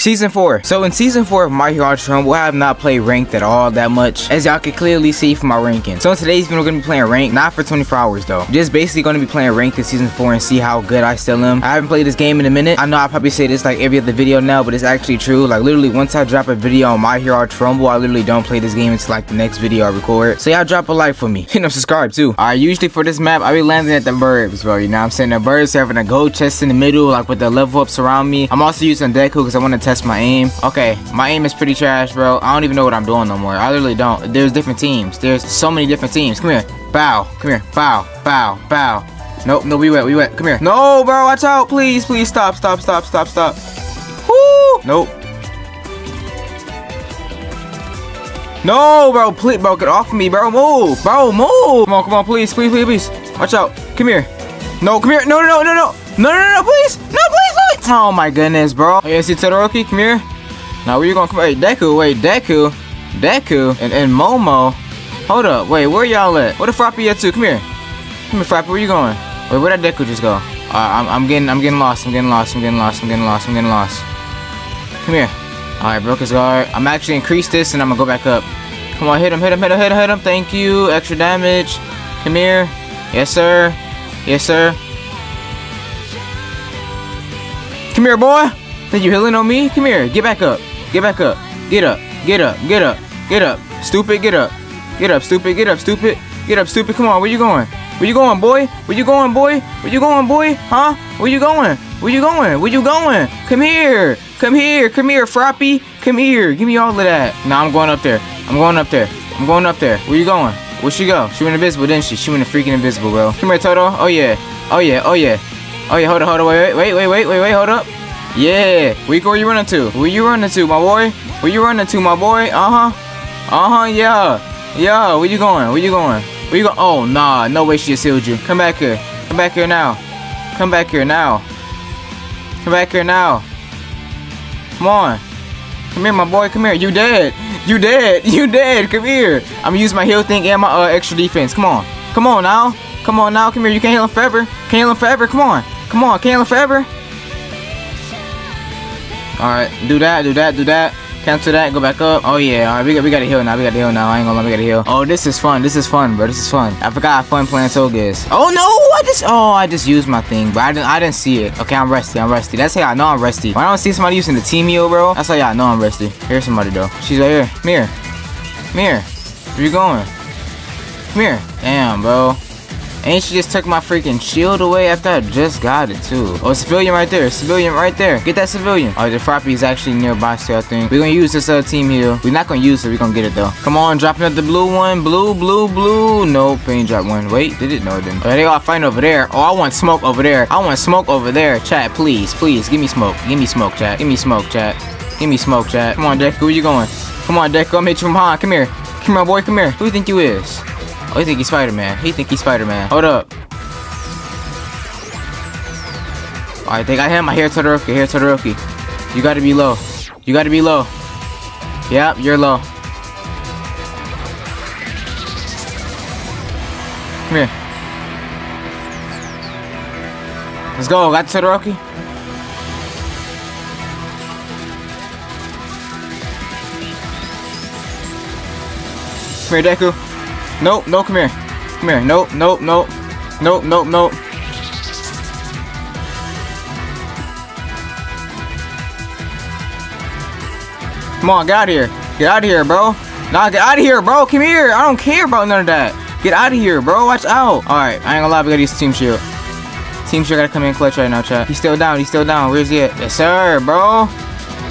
Season 4. So in Season 4 of My Hero Ultra Rumble, I have not played ranked at all that much, as y'all can clearly see from my ranking. So in today's video, we're going to be playing ranked, not for 24 hours though. Just basically going to be playing ranked in Season 4 and see how good I still am. I haven't played this game in a minute. I know I probably say this like every other video now, but it's actually true. Like literally once I drop a video on My Hero Ultra Rumble, I literally don't play this game until like the next video I record. So y'all drop a like for me. And subscribe too. Alright, usually for this map, I be landing at the burbs, bro. You know what I'm saying? The burbs having a gold chest in the middle, like with the level ups around me. I'm also using Deku because I want to test my aim. Okay, my aim is pretty trash, bro. I don't even know what I'm doing no more. I literally don't. There's different teams. There's so many different teams. Come here. Bow. Come here. Bow. Bow. Bow. Nope. No, we wet. We wet. Come here. No, bro. Watch out. Please. Please. Stop. Stop. Stop. Stop. Stop. Woo. Nope. No, bro. Please, bro. Get off me, bro. Move. Bro, move. Come on. Come on. Please. Please. Please. Please. Watch out. Come here. No. Come here. No. No. No. No. No. No. No. No. Please. No. Please. Oh my goodness, bro. You see Todoroki? Come here. Now where you gonna come? Hey, Deku, wait, Deku. Deku and Momo. Hold up, wait, where y'all at? Where the Froppy at too? Come here. Come here, Froppy, where you going? Wait, where that Deku just go? I'm getting lost. Come here. Alright, broke his guard. I'm actually increased this and I'm gonna go back up. Come on, hit him. Thank you. Extra damage. Come here. Yes, sir. Yes, sir. Come here, boy. Think you healing on me? Come here. Get back up. Get back up. Get up. Get up. Get up. Get up. Stupid. Get up. Get up. Stupid. Get up. Stupid. Get up. Stupid. Come on. Where you going? Where you going, boy? Where you going, boy? Where you going, boy? Huh? Where you going? Where you going? Where you going? Come here. Come here. Come here, Froppy. Come here. Give me all of that. Nah, I'm going up there. I'm going up there. I'm going up there. Where you going? Where'd she go? She went invisible, didn't she? She went freaking invisible, bro. Come here, Toto. Oh, yeah. Oh, yeah. Oh, yeah. Oh yeah, hold up, wait, hold up. Yeah, where you running to? Where you running to, my boy? Where you running to, my boy? Yeah, where you going? Where you going? Oh, nah, no way she just healed you. Come back here. Come back here now. Come on. Come here, my boy, come here. You dead, come here. I'm gonna use my heal thing and my extra defense. Come on now, come here. You can't heal him forever. Come on, can't heal him forever. Alright, do that. Cancel that, go back up. Oh yeah, alright, we gotta heal now. I ain't gonna lie, we gotta heal. Oh, this is fun, bro. I forgot how fun playing Toga is. Oh no, I just used my thing, but I didn't see it. Okay, I'm rusty. That's how I know I'm rusty. When I don't see somebody using the team heal, bro, that's how y'all know I'm rusty. Here's somebody though. She's right here. Come here. Where you going? Come here. Damn, bro. And she just took my freaking shield away after I just got it too. Oh, civilian right there. Get that civilian. Oh, the Froppy is actually nearby, so I think. We're gonna use this other team heal. We're not gonna use it, we're gonna get it though. Come on, dropping up the blue one. Blue. Nope, ain't drop one. Wait, did it? No, it didn't. Oh, they all fighting over there. Oh, I want smoke over there. Chat, please. Give me smoke, chat. Come on, Deku, where you going? Come on, Deku, I'm hitting you from behind. Come here. Come here, boy, come here. Who do you think you is? Oh, he think he's Spider-Man. Hold up. Alright, they got him. I hear Todoroki. You gotta be low. Yep, you're low. Come here. Let's go. Got Todoroki. Come here, Deku. Nope, no, come here, nope. Come on, get out of here, bro. Nah, get out of here, bro, come here, I don't care about none of that. Get out of here, bro, watch out. Alright, I ain't gonna lie, we gotta use team shield. Team shield gotta come in clutch right now, chat. He's still down, where's he at? Yes, sir, bro.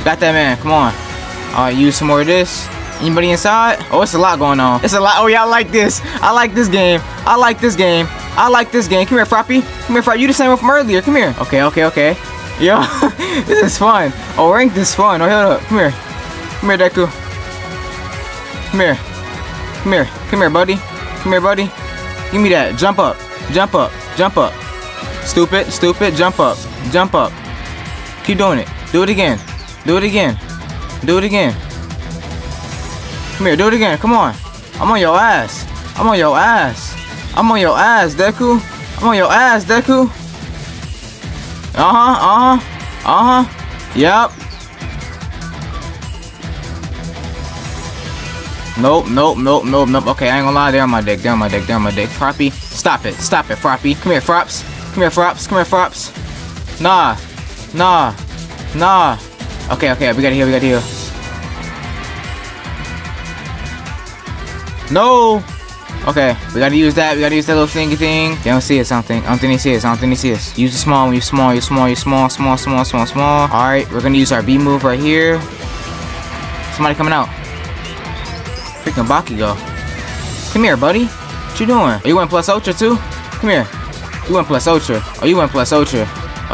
Got that man, come on. Alright, use some more of this. Anybody inside? Oh, it's a lot going on. Oh, yeah, I like this game. Come here, Froppy. You the same one from earlier. Come here. Okay. Yo, this is fun. Oh, rank this fun. Oh, hold up. Come here, Deku. Come here, buddy. Give me that. Jump up. Stupid. Jump up. Keep doing it. Do it again. Come here, do it again. Come on. I'm on your ass, Deku. Yep. Nope. Okay, I ain't gonna lie. They're on my dick. Froppy, stop it. Froppy. Come here, Frops. Nah. Okay. We gotta heal. No. Okay, we gotta use that. Little thingy thing. They don't see us. I don't think they see us. Use the small one. You're small. All right, we're gonna use our B move right here. Somebody coming out. Freaking Bakugo. Come here, buddy. What you doing? Are you in plus ultra too? Come here. You in plus ultra. Oh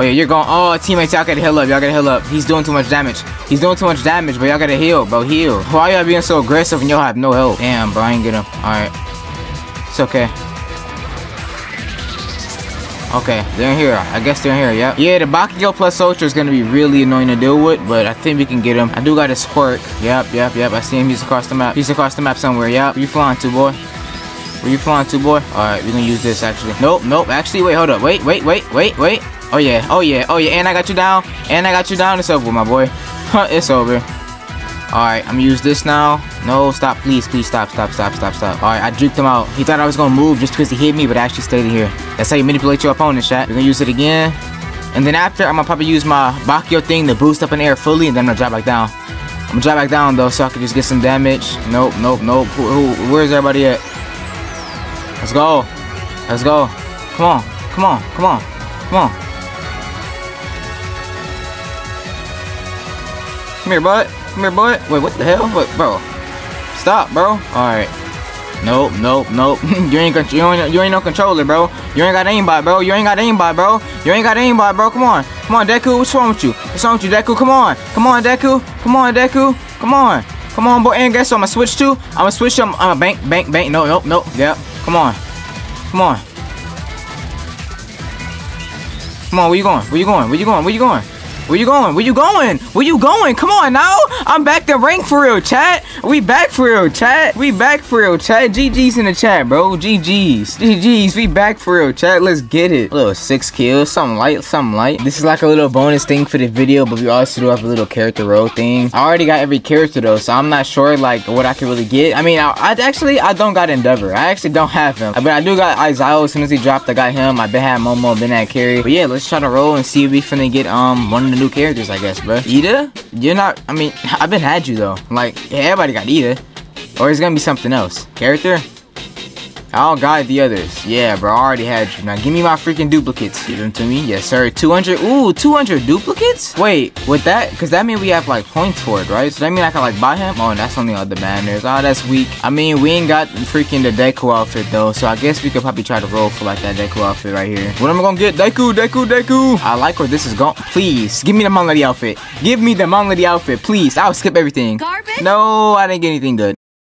yeah, you're going. Oh, teammates, y'all gotta heal up. He's doing too much damage. But y'all gotta heal, bro. Why y'all being so aggressive and y'all have no help? Damn, bro, I ain't get him. All right, it's okay. Okay, they're in here. I guess they're in here, yep. Yeah, the Bakugo plus Ultra is going to be really annoying to deal with, but I think we can get him. I do got a squirt. Yep. I see him. He's across the map. Somewhere, yep. Where you flying to, boy? Alright, we're going to use this, actually. Nope. Actually, wait, hold up. Wait. Oh, yeah. And I got you down. It's over, my boy. It's over. Alright, I'm going to use this now. No, stop. Please, stop. Alright, I juked him out. He thought I was going to move just because he hit me, but I actually stayed in here. That's how you manipulate your opponent, chat. We're going to use it again. And then after, I'm going to probably use my Bakugo thing to boost up in the air fully, and then I'm going to drop back down. I'm going to drop back down, though, so I can just get some damage. Nope. Where's everybody at? Let's go. Come on. Come here, bud. Wait, what the hell? Wait, bro. Stop, bro. Alright. Nope. you ain't no controller, bro. You ain't got aimbot, bro. Come on, Deku. What's wrong with you, Deku? Come on, Deku. Come on, boy. And guess what? I'm gonna switch too. I'm a bank. Nope. Yep. Come on. Where you going? Come on now. I'm back to rank for real, chat. We back for real, chat. GG's in the chat, bro. GG's. We back for real, chat. Let's get it. A little 6 kills. Something light. This is like a little bonus thing for the video, but we also do have a little character role thing. I already got every character, though, so I'm not sure, like, what I can really get. I mean, I don't got Endeavor. I actually don't have him. But I do got Izao. As soon as he dropped, I got him. I been had Momo, been had Carry. But yeah, let's try to roll and see if we finna get, one of the new characters, I guess, bro. Ida? You're not, I mean, I've been had you, though. Like, everybody got Ida. Or it's gonna be something else. Character? I'll guide the others. Yeah, bro, I already had you. Now, give me my freaking duplicates. Give them to me. Yes, sir. 200. Ooh, 200 duplicates? Wait, with that? Because that means we have, like, points for it, right? So that means I can, like, buy him? Oh, and that's on the other banners. Oh, that's weak. I mean, we ain't got freaking the Deku outfit, though. So I guess we could probably try to roll for, like, that Deku outfit right here. What am I going to get? Deku. I like where this is going. Please, give me the Mon Lady outfit. Please. I'll skip everything. Garbage? No, I didn't get anything good.